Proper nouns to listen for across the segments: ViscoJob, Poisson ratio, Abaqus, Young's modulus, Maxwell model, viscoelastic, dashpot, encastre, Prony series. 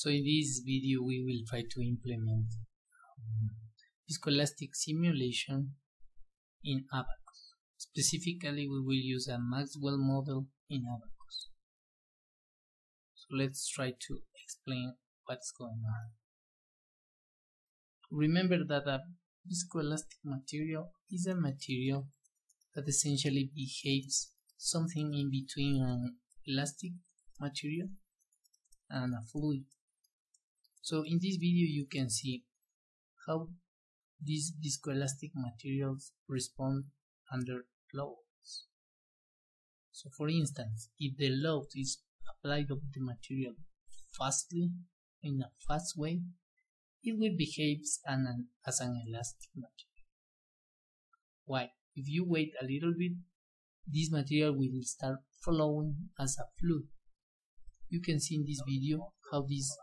So in this video we will try to implement viscoelastic simulation in Abaqus. Specifically we will use a Maxwell model in Abaqus. So let's try to explain what's going on. Remember that a viscoelastic material is a material that essentially behaves something in between an elastic material and a fluid. So in this video you can see how these viscoelastic materials respond under loads. So for instance, if the load is applied on the material fastly, in a fast way, it will behave as an elastic material. Why? If you wait a little bit, this material will start flowing as a fluid. You can see in this video how this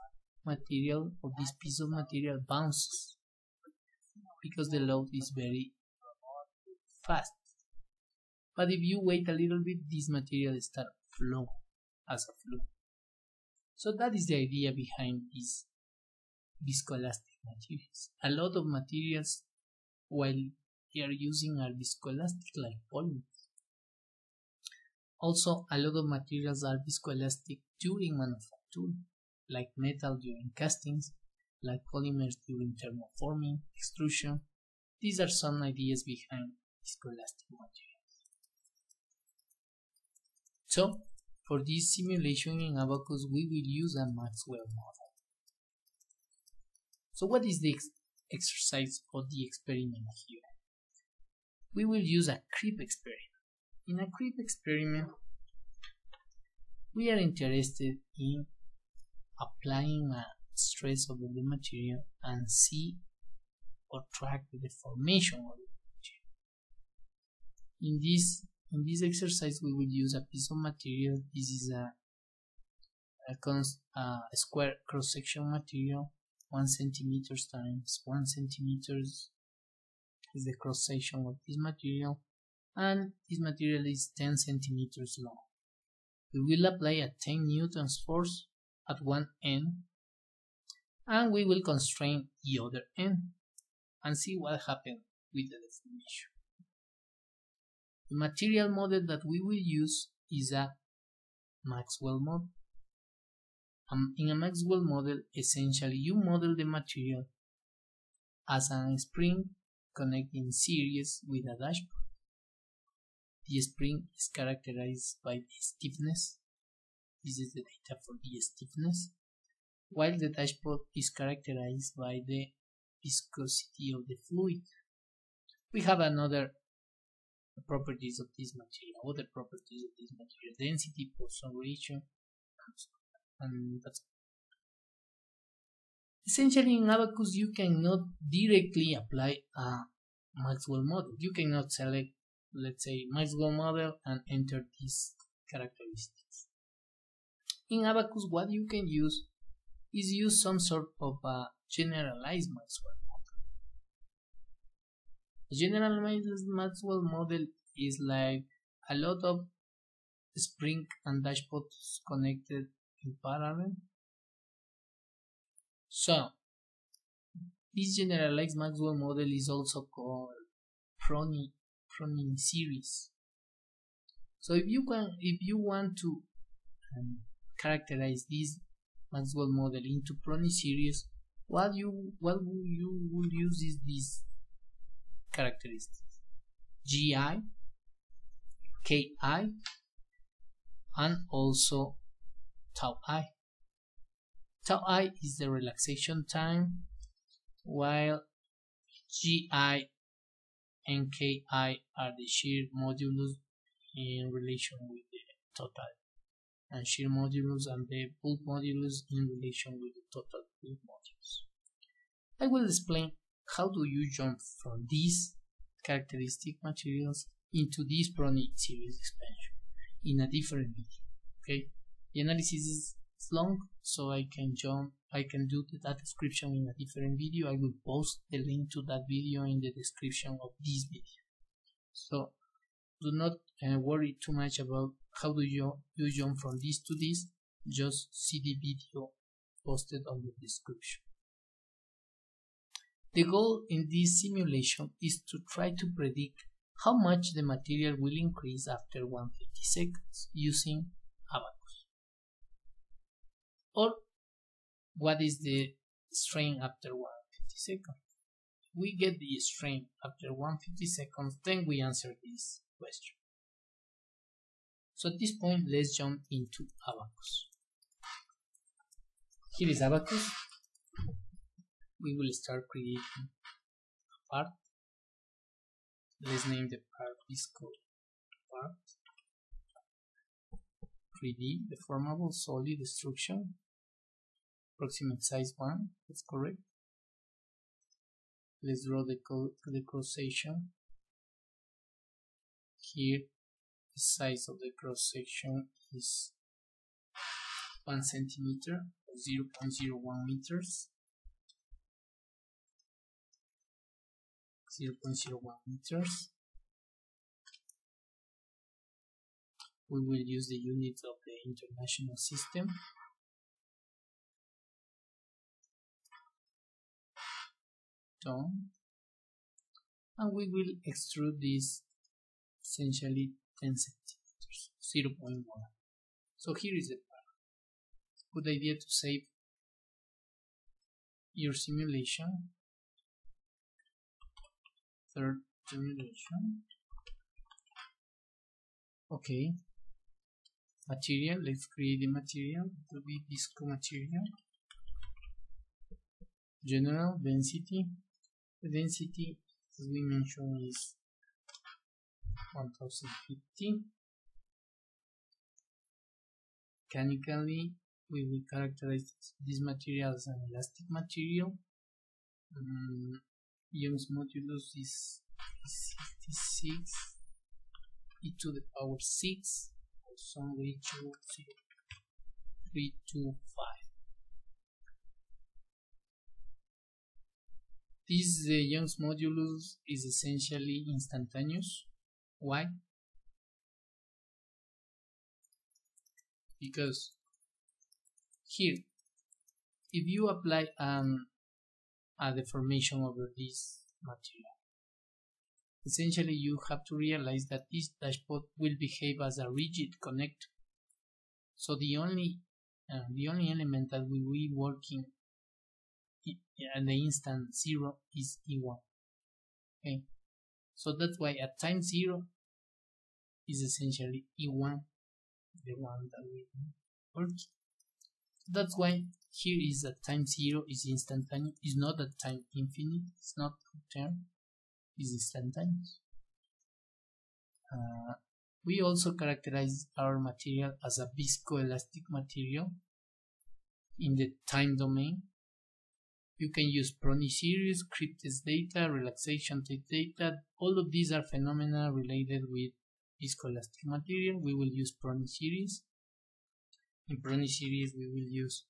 material or this piece of material bounces because the load is very fast. But if you wait a little bit, this material starts flowing as a fluid. So that is the idea behind these viscoelastic materials. A lot of materials, while they are using, are viscoelastic, like polymers. Also, a lot of materials are viscoelastic during manufacturing, like metal during castings, like polymers during thermoforming, extrusion. These are some ideas behind viscoelastic materials. So, for this simulation in Abaqus, we will use a Maxwell model. So what is the exercise or the experiment here? We will use a creep experiment. In a creep experiment, we are interested in applying a stress over the material and see or track the deformation of the material. In this exercise, we will use a piece of material. This is a square cross-section material. 1 centimeter times 1 centimeters is the cross section of this material, and this material is 10 centimeters long. We will apply a 10 newtons force at one end, and we will constrain the other end and see what happens with the deformation. The material model that we will use is a Maxwell model. In a Maxwell model, essentially you model the material as a spring connecting series with a dashpot. The spring is characterized by the stiffness. This is the data for the stiffness, while the dashpot is characterized by the viscosity of the fluid. We have another properties of this material, density, Poisson ratio, and that's essentially in Abaqus. You cannot directly apply a Maxwell model. You cannot select, let's say, Maxwell model and enter these characteristics. In Abaqus, what you can use is use some sort of a generalized Maxwell model. A generalized Maxwell model is like a lot of spring and dashpots connected in parallel. So this generalized Maxwell model is also called Prony series. So if you want to characterize this Maxwell model into Prony series, what you would use is these characteristics: GI, KI, and also tau I. Tau I is the relaxation time, while GI and KI are the shear modulus in relation with the total, and shear modulus and the bulk modulus in relation with the total bulk modulus. I will explain how do you jump from these characteristic materials into this Prony series expansion in a different video. Okay, the analysis is long, so I can do that description in a different video. I will post the link to that video in the description of this video. So do not worry too much about how do you jump from this to this. Just see the video posted on the description. The goal in this simulation is to try to predict how much the material will increase after 150 seconds using Abaqus, or what is the strain after 150 seconds. We get the strain after 150 seconds, then we answer this question. So at this point, let's jump into Abaqus. Here is Abaqus. We will start creating a part. Let's name the part visco part. 3D, deformable solid destruction. Approximate size 1, that's correct. Let's draw the cross section. Here, the size of the cross section is 1 centimeter, 0.01 meters. 0.01 meters. We will use the unit of the international system. Done. And we will extrude this essentially 10 centimeters, 0.1. So here is the part. Good idea to save your simulation. Third generation. Okay. Material. Let's create the material. It will be visco material. General density. The density, as we mentioned, is 1050. Mechanically, we will characterize this material as an elastic material. Young's modulus is 66 e to the power 6, or some ratio 325. This Young's modulus is essentially instantaneous. Why? Because here, if you apply a deformation over this material, essentially you have to realize that this dashpot will behave as a rigid connector. So the only element that will be working at the instant 0 is E1. Okay, so that's why at time 0 is essentially E1, the one that we work. That's why here is at time 0 is instantaneous, is not at time infinite, it's not term, is instantaneous. We also characterize our material as a viscoelastic material in the time domain. You can use Prony series, creep test data, relaxation test data. All of these are phenomena related with viscoelastic material. We will use Prony series. In Prony series, we will use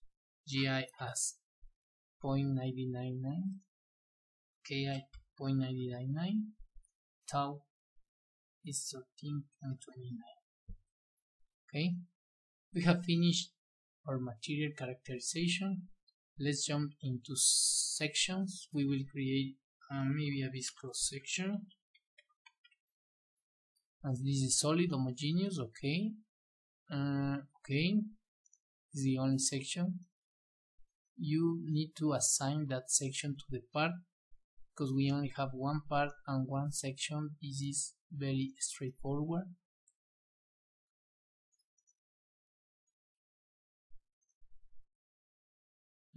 GI as 0.999, KI 0.999, tau is 13.29. Okay, we have finished our material characterization. Let's jump into sections. We will create maybe a viscous section. As this is solid, homogeneous, okay. Okay, it's the only section. You need to assign that section to the part, because we only have one part and one section. This is very straightforward.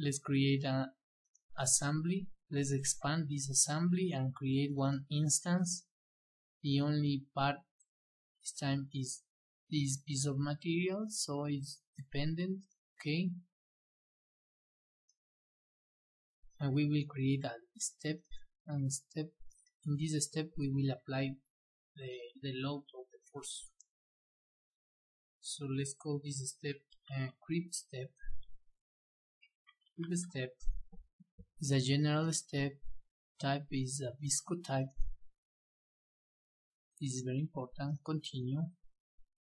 Let's create an assembly. Let's expand this assembly and create one instance. The only part this time is this piece of material, so it's dependent. Okay. And we will create a step, and step, in this step we will apply the load of the force. So let's call this step creep step. Creep step is a general step, type is a visco type. This is very important. Continue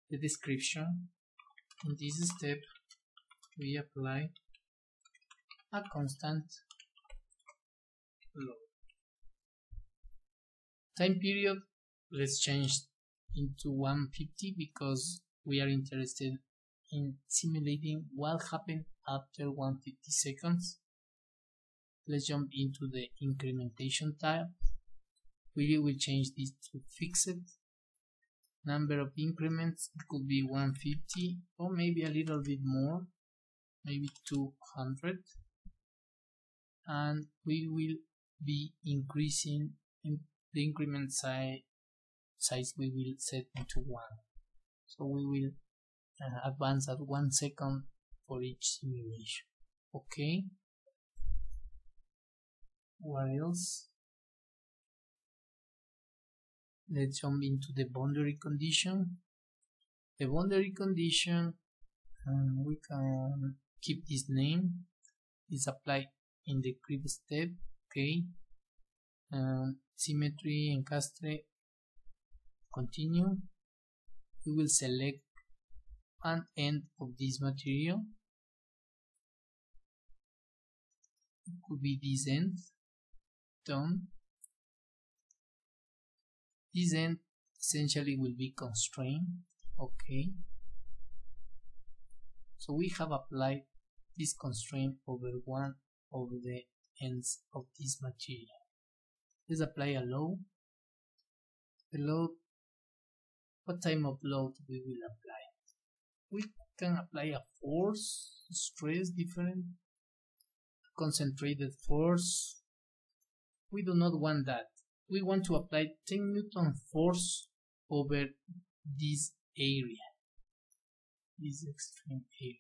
the description. In this step we apply at constant load. Time period, let's change into 150 because we are interested in simulating what happened after 150 seconds. Let's jump into the incrementation tab. We will change this to fixed. Number of increments, it could be 150 or maybe a little bit more, maybe 200. And we will be increasing in the increment size we will set into 1. So we will advance at 1 second for each simulation. Okay. What else? Let's jump into the boundary condition. The boundary condition, we can keep this name. It's applied in the creep step. Okay. Symmetry, encastre, continue. We will select an end of this material. It could be this end. Done. This end essentially will be constrained. Okay. So we have applied this constraint over one of the ends of this material. Let's apply a load. The load, what type of load we will apply? We can apply a force, stress, different, concentrated force. We do not want that. We want to apply 10 Newton force over this area, this extreme area.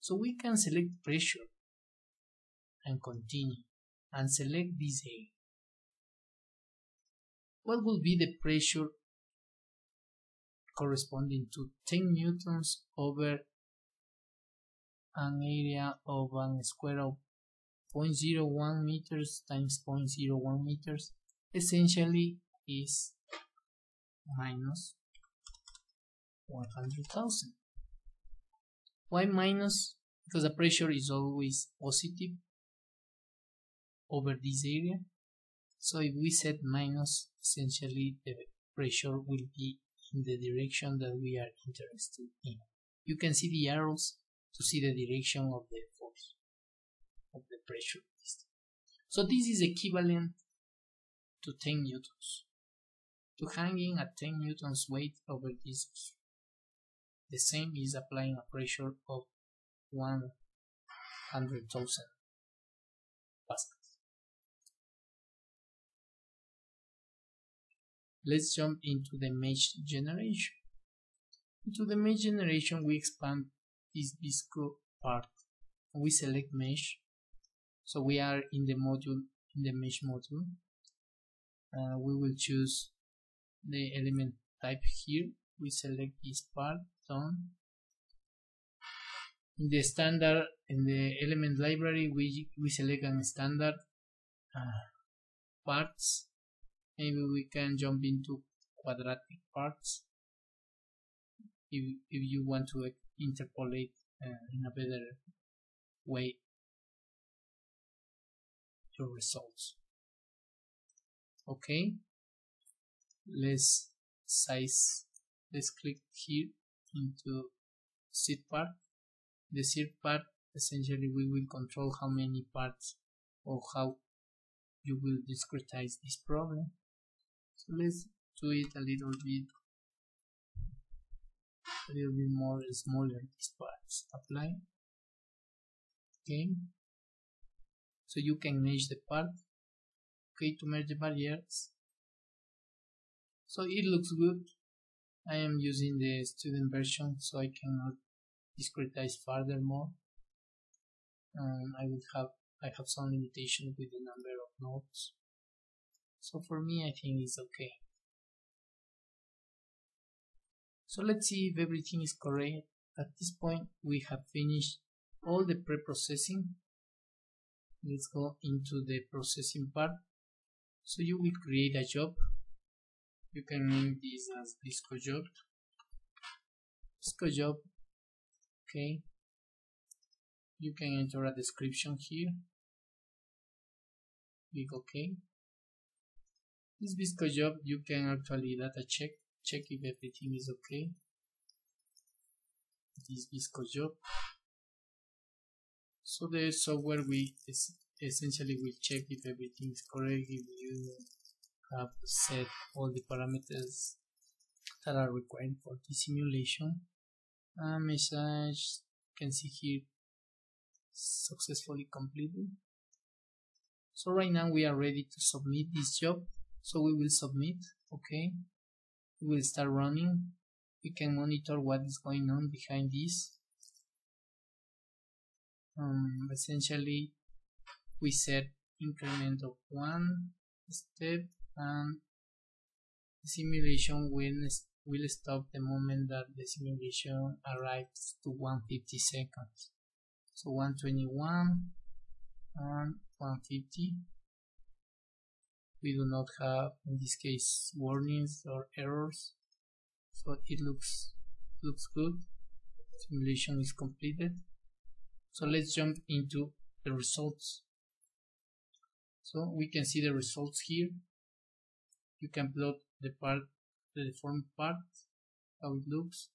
So we can select pressure and continue and select this area. What will be the pressure corresponding to 10 Newtons over an area of a square of 0.01 meters times 0.01 meters? Essentially is minus 100,000. Why minus? Because the pressure is always positive over this area. So if we set minus, essentially the pressure will be in the direction that we are interested in. You can see the arrows to see the direction of the force, of the pressure. So this is equivalent to 10 Newtons, to hanging a 10 Newtons weight over this. The same is applying a pressure of 100,000 pascals. Let's jump into the mesh generation. Into the mesh generation, we expand this visco part and we select mesh. So we are in the module, in the mesh module. We will choose the element type here. We select this part, done. In the standard, in the element library, we select a standard parts. Maybe we can jump into quadratic parts if you want to interpolate in a better way your results. Okay, let's size, let's click here into seed part. The seed part, essentially we will control how many parts or how you will discretize this problem. So let's do it a little bit more smaller, these parts. Apply. Okay, so you can mesh the part. Okay, to merge the barriers. So it looks good. I am using the student version, so I cannot discretize furthermore. I have some limitation with the number of nodes. So for me, I think it's okay. So let's see if everything is correct. At this point, we have finished all the pre-processing. Let's go into the processing part. So you will create a job. You can name this as ViscoJob. ViscoJob. Okay. You can enter a description here. Click OK. This ViscoJob, you can actually data check if everything is okay. This ViscoJob. So the software essentially will check if everything is correct, if you have set all the parameters that are required for the simulation. Message can see here, successfully completed. So right now we are ready to submit this job. So we will submit, okay. We will start running. We can monitor what is going on behind this. Essentially, we set increment of one step, and the simulation will stop the moment that the simulation arrives to 150 seconds. So 121 and 150. We do not have in this case warnings or errors, so it looks good. Simulation is completed. So let's jump into the results. So we can see the results here. You can plot the deformed part, how it looks.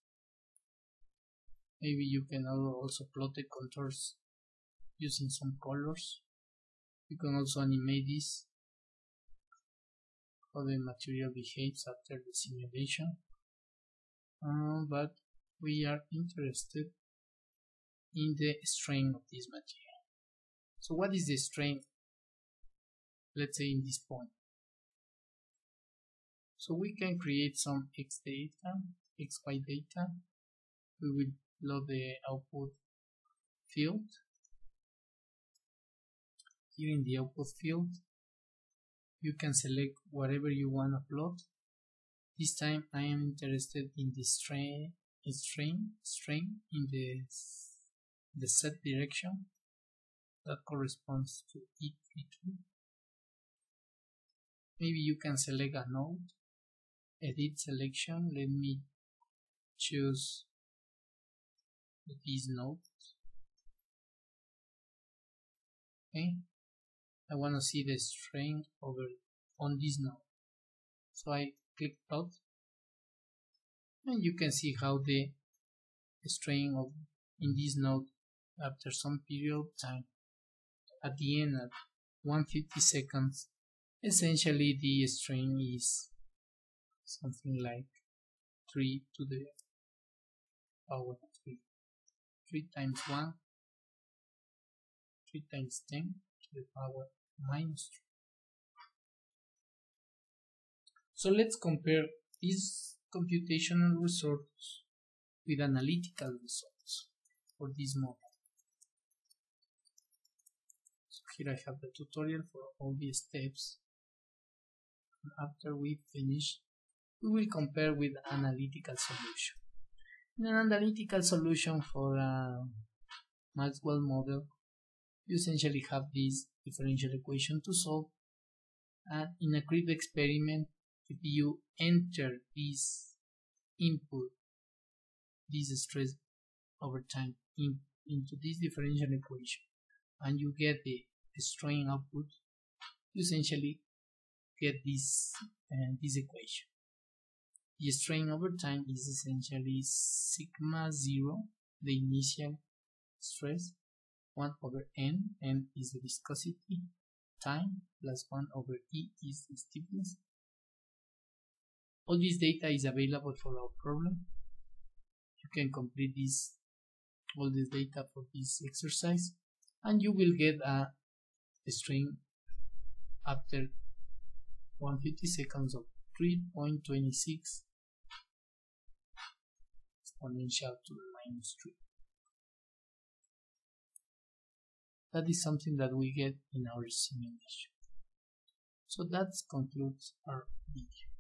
Maybe you can also plot the contours using some colors. You can also animate this, how the material behaves after the simulation. But we are interested in the strain of this material. So what is the strain, let's say, in this point? So we can create some X data, XY data. We will load the output field. Here in the output field, you can select whatever you want to plot. This time I am interested in the strain in the Z direction that corresponds to E2. Maybe you can select a node, edit selection. Let me choose this node. Okay, I want to see the strain over on this node, so I click plot, and you can see how the strain of in this node after some period of time, at the end at 150 seconds, essentially the strain is something like 3 to the power 3, 3 times 1, 3 times 10 to the power -3. So let's compare these computational results with analytical results for this model. So here I have the tutorial for all the steps. And after we finish, we will compare with analytical solution. In an analytical solution for a Maxwell model, you essentially have this differential equation to solve, and in a grid experiment, if you enter this input, this stress over time into this differential equation, and you get the strain output, you essentially get this equation. The strain over time is essentially sigma 0, the initial stress, 1/n, n is the viscosity, time, plus 1/e is the stiffness. All this data is available for our problem. You can complete all this data for this exercise, and you will get a strain after 150 seconds of 3.26 exponential to the -3. That is something that we get in our simulation. So that concludes our video.